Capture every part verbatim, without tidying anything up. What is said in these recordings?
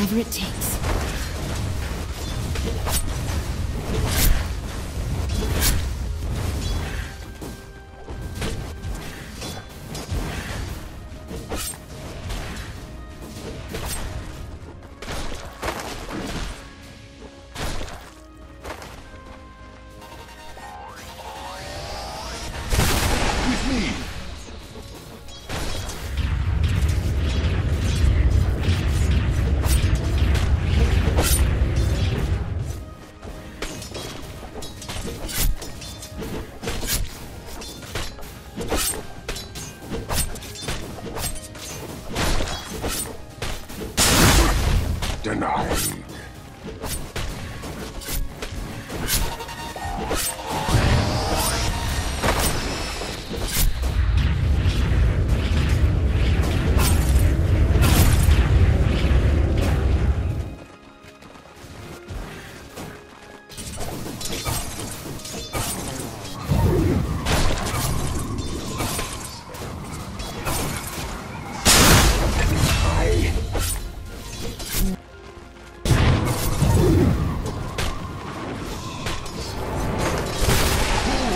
whatever it takes.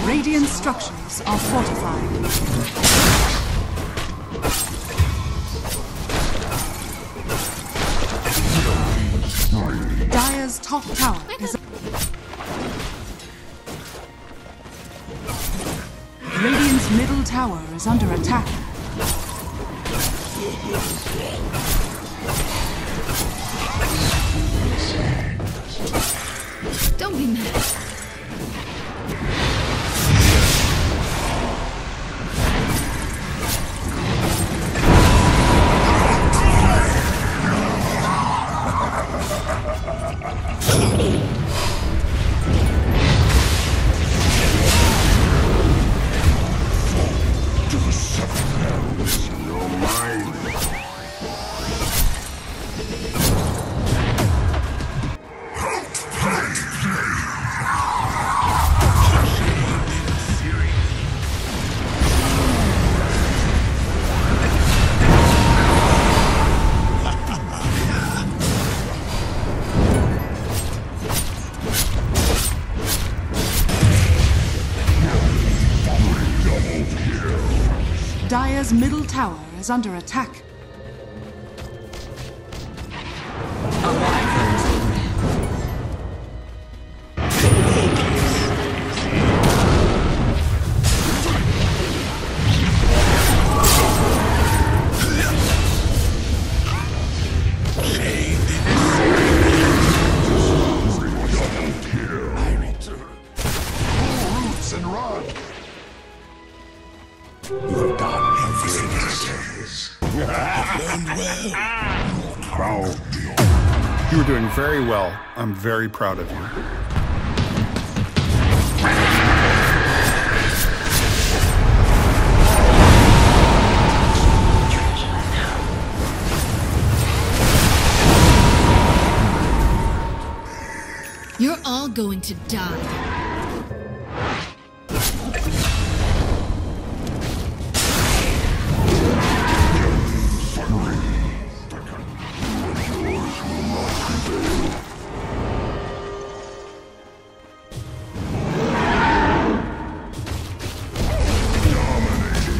Radiant structures are fortified. Dire's top tower is... Radiant's middle tower is under attack. Don't be mad. Dire's middle tower is under attack. You were doing very well. I'm very proud of you. You're all going to die.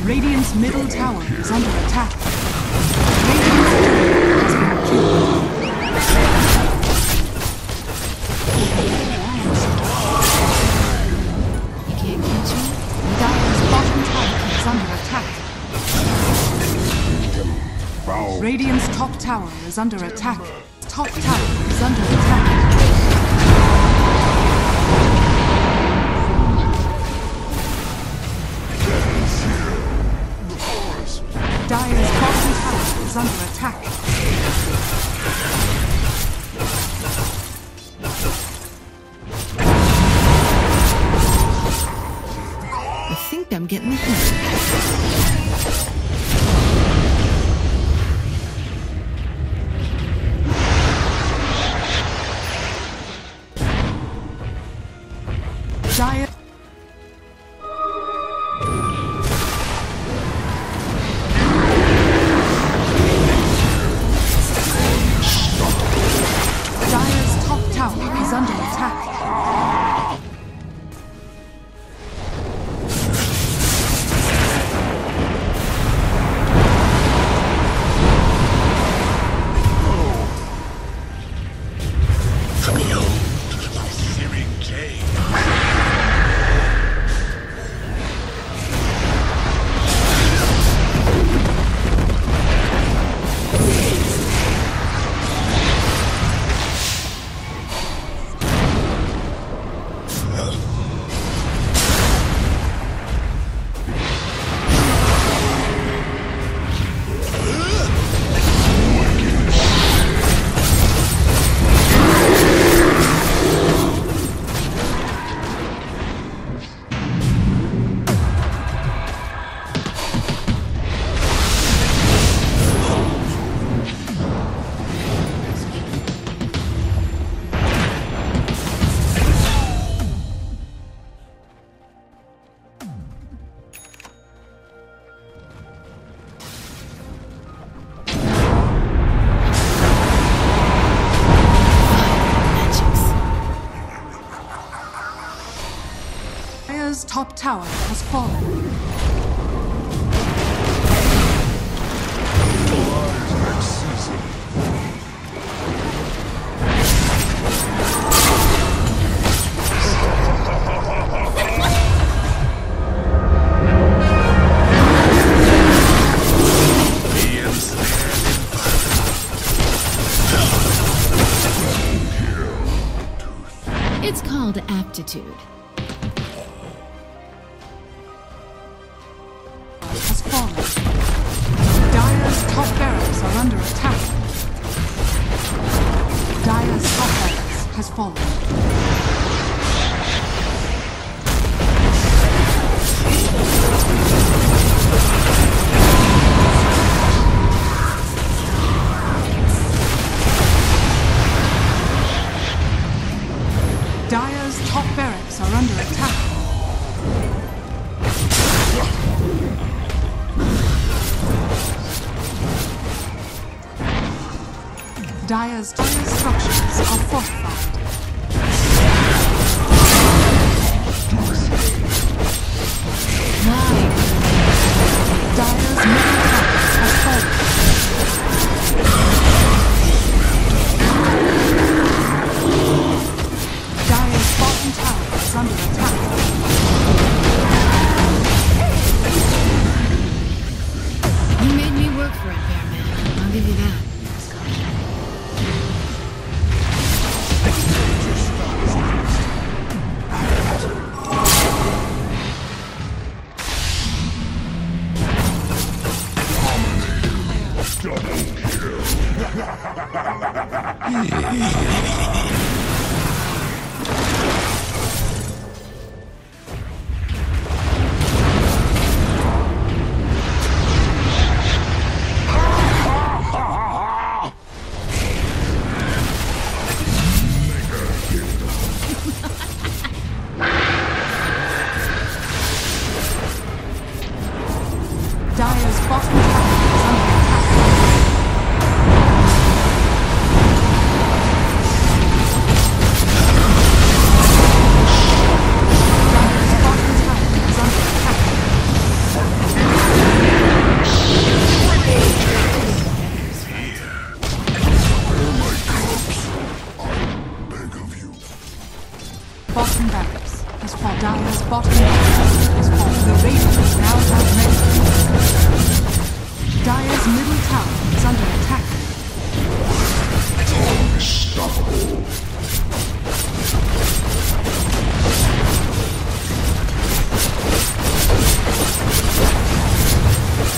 Radiant's middle tower is under attack. Radiant's tower is under attack. You can't catch me? Dire's bottom tower is under attack. Radiant's top tower is under attack. Top tower is under attack. Dire's bottom tower is under attack. I think I'm getting hit. Stop. top tower is under attack. Top tower has fallen. It's called aptitude. Has fallen. Dire's top barracks are under attack. Dire's top barracks has fallen. Dire's top barracks are under attack. Dire's two structures are fortified. Nine. Dire's middle tower has fallen. Dire's bottom tower is under attack. You made me work for it, Bearman. I'll give you that.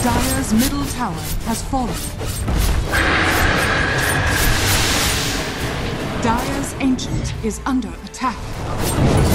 Dire's middle tower has fallen. Dire's ancient is under attack.